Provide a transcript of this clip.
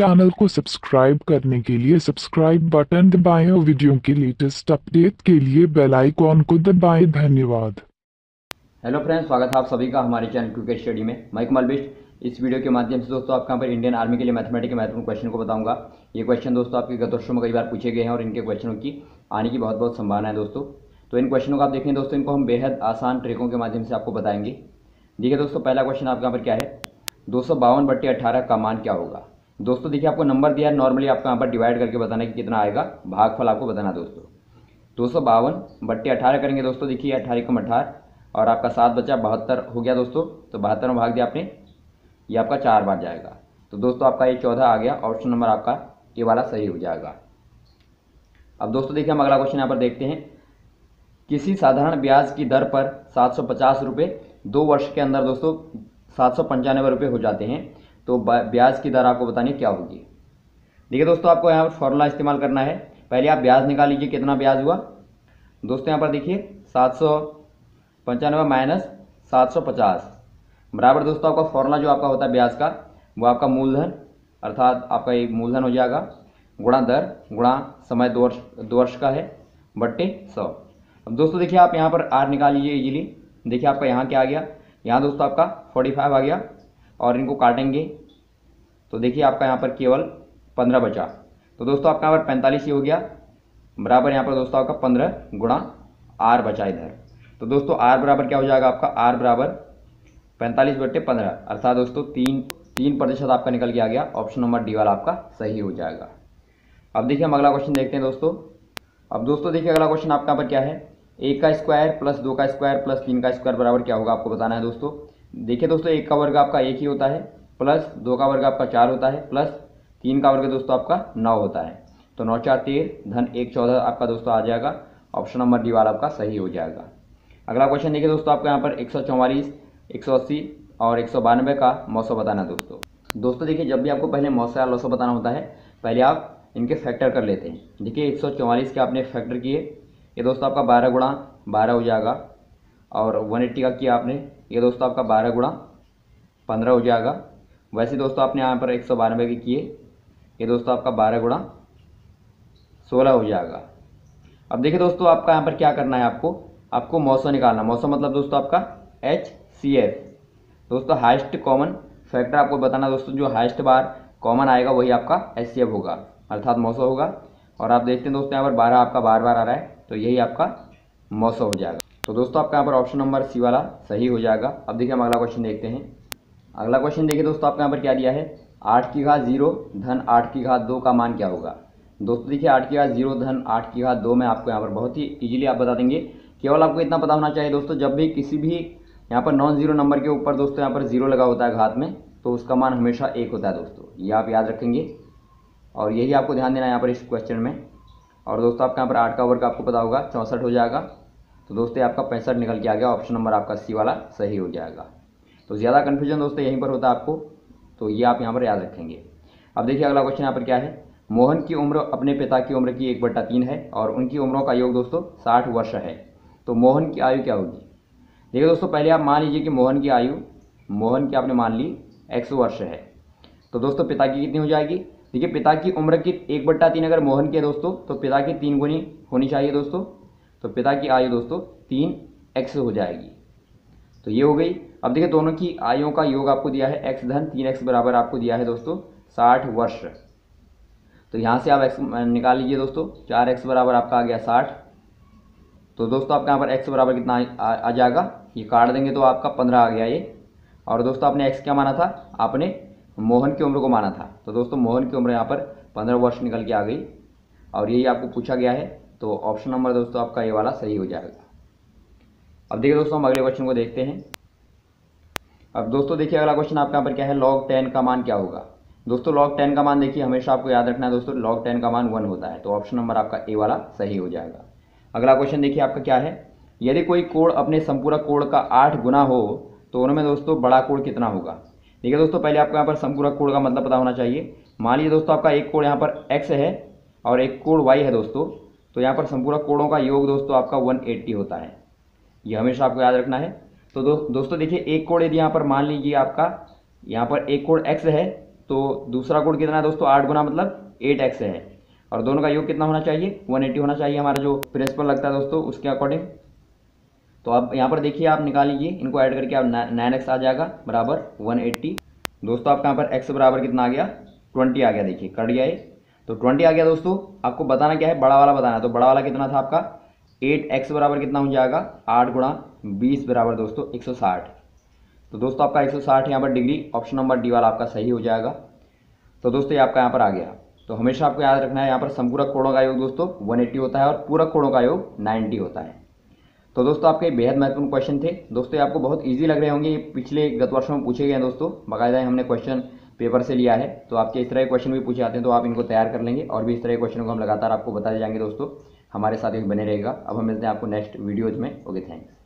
Channel को subscribe करने के लिए सब्सक्राइब बटन दबाएं और वीडियो के लेटेस्ट अपडेट के लिए बेल आइकॉन को दबाएं। धन्यवाद। हेलो फ्रेंड्स, स्वागत है आप सभी का हमारे चैनल क्विकर स्टडी में। मैं मालबिर बिष्ट। इस वीडियो के माध्यम से दोस्तों आपके यहाँ पर इंडियन आर्मी के लिए मैथमेटिक्स के महत्वपूर्ण क्वेश्चन को बताऊंगा। ये क्वेश्चन दोस्तों आपके गत वर्षों में कई बार पूछे गए हैं और इनके क्वेश्चनों की आने की बहुत बहुत संभावना है दोस्तों। तो इन क्वेश्चनों को आप देखें दोस्तों, इनको हम बेहद आसान ट्रिकों के माध्यम से आपको बताएंगे। देखिए दोस्तों, पहला क्वेश्चन आपके यहाँ पर क्या है, 252/18 का मान क्या होगा। दोस्तों देखिए, आपको नंबर दिया है, नॉर्मली आपको यहाँ पर डिवाइड करके बताना कि कितना आएगा, भागफल आपको बताना दोस्तों। 252/18 करेंगे दोस्तों, देखिए 18 और आपका 7 बचा 72 हो गया दोस्तों। तो 72 में भाग दिया आपने, ये आपका 4 बार जाएगा। तो दोस्तों आपका ये 14 आ गया, ऑप्शन नंबर आपका ये वाला सही हो जाएगा। अब दोस्तों देखिए, हम अगला क्वेश्चन यहाँ पर देखते हैं। किसी साधारण ब्याज की दर पर 750 रुपये 2 वर्ष के अंदर दोस्तों 795 रुपये हो जाते हैं, तो ब्याज की दर आपको बतानी क्या होगी। देखिए दोस्तों, आपको यहाँ पर फॉर्मूला इस्तेमाल करना है। पहले आप ब्याज निकाल लीजिए, कितना ब्याज हुआ दोस्तों। यहाँ पर देखिए 795 माइनस 750 बराबर दोस्तों, आपका फॉर्मूला जो आपका होता है ब्याज का, वो आपका मूलधन अर्थात आपका ये मूलधन हो जाएगा गुणा दर गुणा समय 2 वर्ष का है बट्टे 100। अब दोस्तों देखिए, आप यहाँ पर आर निकाल लीजिए इजीली। देखिए आपका यहाँ क्या आ गया, यहाँ दोस्तों आपका 45 आ गया और इनको काटेंगे तो देखिए आपका यहाँ पर केवल 15 बचा। तो दोस्तों आपका यहाँ पर 45 ही हो गया बराबर, यहाँ पर दोस्तों आपका 15 गुणा आर बचा इधर। तो दोस्तों आर बराबर क्या हो जाएगा आपका, आर बराबर 45/15 अर्थात दोस्तों 3% आपका निकल के आ गया। ऑप्शन नंबर डी वाला आपका सही हो जाएगा। अब देखिए, हम अगला क्वेश्चन देखते हैं दोस्तों। अब दोस्तों देखिए, अगला क्वेश्चन आपका पर क्या है, 1 का स्क्वायर + 2 का स्क्वायर + 3 का स्क्वायर बराबर क्या होगा, आपको बताना है दोस्तों। देखिए दोस्तों, 1 का वर्ग आपका 1 ही होता है, + 2 का वर्ग आपका 4 होता है, + 3 का वर्ग दोस्तों आपका 9 होता है। तो 9 × 4 = 13 धन 1 = 14 आपका दोस्तों आ जाएगा। ऑप्शन नंबर डी वाला आपका सही हो जाएगा। अगला क्वेश्चन देखिए दोस्तों, आपको यहाँ पर 144, 180 और 192 का मौसा बताना दोस्तों। देखिए, जब भी आपको पहले मौसा या लौसा बताना होता है, पहले आप इनके फैक्टर कर लेते हैं। देखिए 144 के आपने फैक्टर किए, ये दोस्तों आपका 12 गुणा 12 हो जाएगा, और 180 का किया आपने, ये दोस्तों आपका 12 गुणा 15 हो जाएगा। वैसे दोस्तों आपने यहाँ पर 192 के किए, ये दोस्तों आपका 12 गुणा 16 हो जाएगा। अब देखिए दोस्तों, आपका यहाँ पर क्या करना है, आपको मौसा निकालना। मौसा मतलब दोस्तों आपका HCF दोस्तों, हाइस्ट कॉमन फैक्टर आपको बताना दोस्तों। जो हाइस्ट बार कॉमन आएगा वही आपका HCF होगा अर्थात मौसा होगा। और आप देखते हैं दोस्तों, यहाँ पर 12 आपका बार बार आ रहा है, तो यही आपका मौसा हो जाएगा। तो दोस्तों आपका यहाँ पर ऑप्शन नंबर सी वाला सही हो जाएगा। अब देखिए, हम अगला क्वेश्चन देखते हैं। अगला क्वेश्चन देखिए दोस्तों, आपके यहाँ पर क्या दिया है, 8 की घात 0 धन 8 की घात 2 का मान क्या होगा। दोस्तों देखिए, 8 की घात 0 धन 8 की घात 2 में आपको यहाँ पर बहुत ही ईजिली आप बता देंगे। केवल आपको इतना पता होना चाहिए दोस्तों, जब भी किसी भी यहाँ पर नॉन जीरो नंबर के ऊपर दोस्तों यहाँ पर 0 लगा होता है घात में, तो उसका मान हमेशा 1 होता है दोस्तों। ये आप याद रखेंगे और यही आपको ध्यान देना है यहाँ पर इस क्वेश्चन में। और दोस्तों आपके यहाँ पर 8 का वर्ग आपको पता होगा 64 हो जाएगा। तो दोस्तों आपका 65 निकल के आ गया। ऑप्शन नंबर आपका सी वाला सही हो जाएगा। तो ज़्यादा कन्फ्यूजन दोस्तों यहीं पर होता है आपको, तो ये आप यहाँ पर याद रखेंगे। अब देखिए, अगला क्वेश्चन यहाँ पर क्या है, मोहन की उम्र अपने पिता की उम्र की 1/3 है और उनकी उम्रों का योग दोस्तों 60 वर्ष है, तो मोहन की आयु क्या होगी। देखिए दोस्तों, पहले आप मान लीजिए कि मोहन की आपने मान ली 100 वर्ष है, तो दोस्तों पिता की कितनी हो जाएगी। देखिए, पिता की उम्र की 1/3 अगर मोहन की है दोस्तों, तो पिता की 3 गुनी होनी चाहिए दोस्तों। तो पिता की आयु दोस्तों 3x हो जाएगी। तो ये हो गई। अब देखिए, दोनों की आयुओं का योग आपको दिया है x धन 3x बराबर आपको दिया है दोस्तों 60 वर्ष। तो यहाँ से आप x निकाल लीजिए दोस्तों, 4x बराबर आपका आ गया 60। तो दोस्तों आपके यहाँ पर x बराबर कितना आ जाएगा, ये काट देंगे तो आपका 15 आ गया ये। और दोस्तों आपने x क्या माना था, आपने मोहन की उम्र को माना था। तो दोस्तों मोहन की उम्र यहाँ पर 15 वर्ष निकल के आ गई और यही आपको पूछा गया है। तो ऑप्शन नंबर दोस्तों आपका ये वाला सही हो जाएगा। अब देखिए दोस्तों, हम अगले क्वेश्चन को देखते हैं। अब दोस्तों देखिए, अगला क्वेश्चन आपके यहाँ पर क्या है, log 10 का मान क्या होगा। दोस्तों log 10 का मान देखिए, हमेशा आपको याद रखना है दोस्तों, log 10 का मान 1 होता है। तो ऑप्शन नंबर आपका ए वाला सही हो जाएगा। अगला क्वेश्चन देखिए आपका क्या है, यदि कोई कोण अपने समपूरक कोण का 8 गुना हो तो उनमें दोस्तों बड़ा कोण कितना होगा। देखिए दोस्तों, पहले आपको यहाँ पर समपूरक कोण का मतलब पता होना चाहिए। मान लीजिए दोस्तों, आपका एक कोण यहाँ पर x है और एक कोण y है दोस्तों। तो यहाँ पर समपूरक कोणों का योग दोस्तों आपका 180 होता है। ये हमेशा आपको याद रखना है। तो दोस्तों देखिए, एक कोण यदि यहाँ पर मान लीजिए आपका यहाँ पर एक कोण x है, तो दूसरा कोड कितना है दोस्तों, 8 गुना मतलब 8x है, और दोनों का योग कितना होना चाहिए, 180 होना चाहिए। हमारा जो प्रिंसिपल लगता है दोस्तों उसके अकॉर्डिंग। तो आप यहाँ पर देखिए, आप निकाल लीजिए, इनको ऐड करके आप 9x आ जाएगा बराबर 180। दोस्तों आपका यहाँ पर x बराबर कितना आ गया, 20 आ गया। देखिए कट गया ये, तो 20 आ गया। दोस्तों आपको बताना क्या है, बड़ा वाला बताना है। तो बड़ा वाला कितना था आपका, 8x बराबर कितना हो जाएगा, 8 गुणा 20 बराबर दोस्तों 160। तो दोस्तों आपका 160 यहाँ पर डिग्री ऑप्शन नंबर डी वाला आपका सही हो जाएगा। तो दोस्तों ये आपका यहाँ पर आ गया। तो हमेशा आपको याद रखना है, यहाँ पर समपूरक कोणों का योग दोस्तों 180 होता है और पूरक कोणों का योग 90 होता है। तो दोस्तों आपके बेहद महत्वपूर्ण क्वेश्चन थे। दोस्तों ये आपको बहुत इजी लग रहे होंगे, ये पिछले गत वर्षों में पूछे गए हैं दोस्तों, बाकायदा हमने क्वेश्चन पेपर से लिया है। तो आपके इस तरह के क्वेश्चन भी पूछे आते हैं, तो आप इनको तैयार कर लेंगे, और भी इस तरह के क्वेश्चन को हम लगातार आपको बताते जाएंगे दोस्तों। हमारे साथ एक बने रहेगा। अब हम मिलते हैं आपको नेक्स्ट वीडियोज में। Okay, thanks.